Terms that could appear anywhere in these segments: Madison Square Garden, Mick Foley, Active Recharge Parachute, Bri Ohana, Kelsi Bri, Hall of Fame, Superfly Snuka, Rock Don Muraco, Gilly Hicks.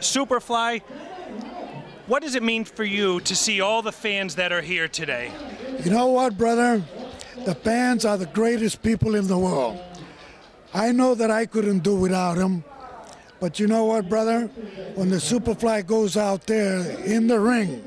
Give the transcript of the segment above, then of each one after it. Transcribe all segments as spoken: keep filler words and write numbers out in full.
Superfly, what does it mean for you to see all the fans that are here today? You know what, brother? The fans are the greatest people in the world. I know that I couldn't do without them, but you know what, brother? When the Superfly goes out there in the ring,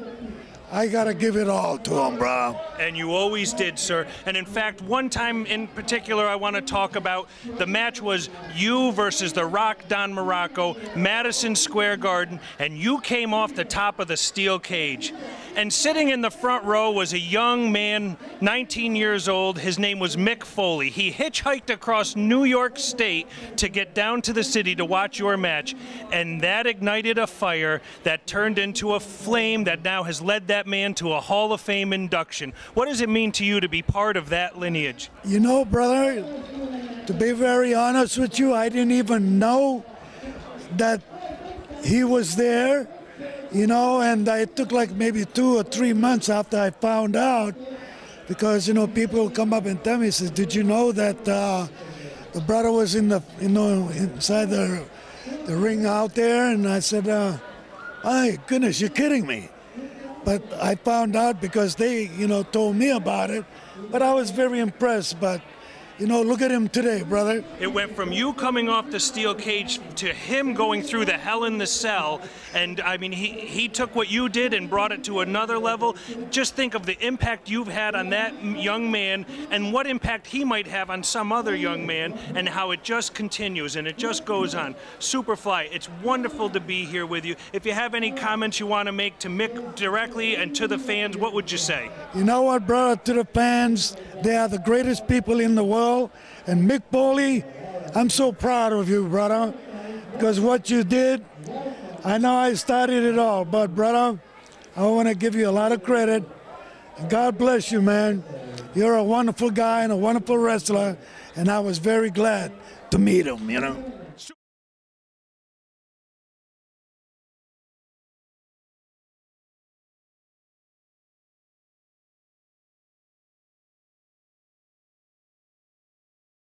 I gotta give it all to him, bro. And you always did, sir. And in fact, one time in particular I want to talk about, the match was you versus the Rock Don Muraco, Madison Square Garden, and you came off the top of the steel cage. And sitting in the front row was a young man, nineteen years old, his name was Mick Foley. He hitchhiked across New York State to get down to the city to watch your match, and that ignited a fire that turned into a flame that now has led that man to a Hall of Fame induction. What does it mean to you to be part of that lineage? You know, brother, to be very honest with you, I didn't even know that he was there, you know, and it took like maybe two or three months after I found out, because, you know, people come up and tell me, says, did you know that uh, the brother was in the, you know, inside the, the ring out there? And I said, uh, my goodness, you're kidding me. But I found out because they, you know, told me about it. But I was very impressed. But, you know, look at him today, brother. It went from you coming off the steel cage to him going through the hell in the cell. And, I mean, he, he took what you did and brought it to another level. Just think of the impact you've had on that young man and what impact he might have on some other young man and how it just continues and it just goes on. Superfly, it's wonderful to be here with you. If you have any comments you want to make to Mick directly and to the fans, what would you say? You know what, brother, to the fans, they are the greatest people in the world. And Mick Foley, I'm so proud of you, brother, because what you did, I know I started it all, but brother, I want to give you a lot of credit. God bless you, man. You're a wonderful guy and a wonderful wrestler, and I was very glad to meet him, you know.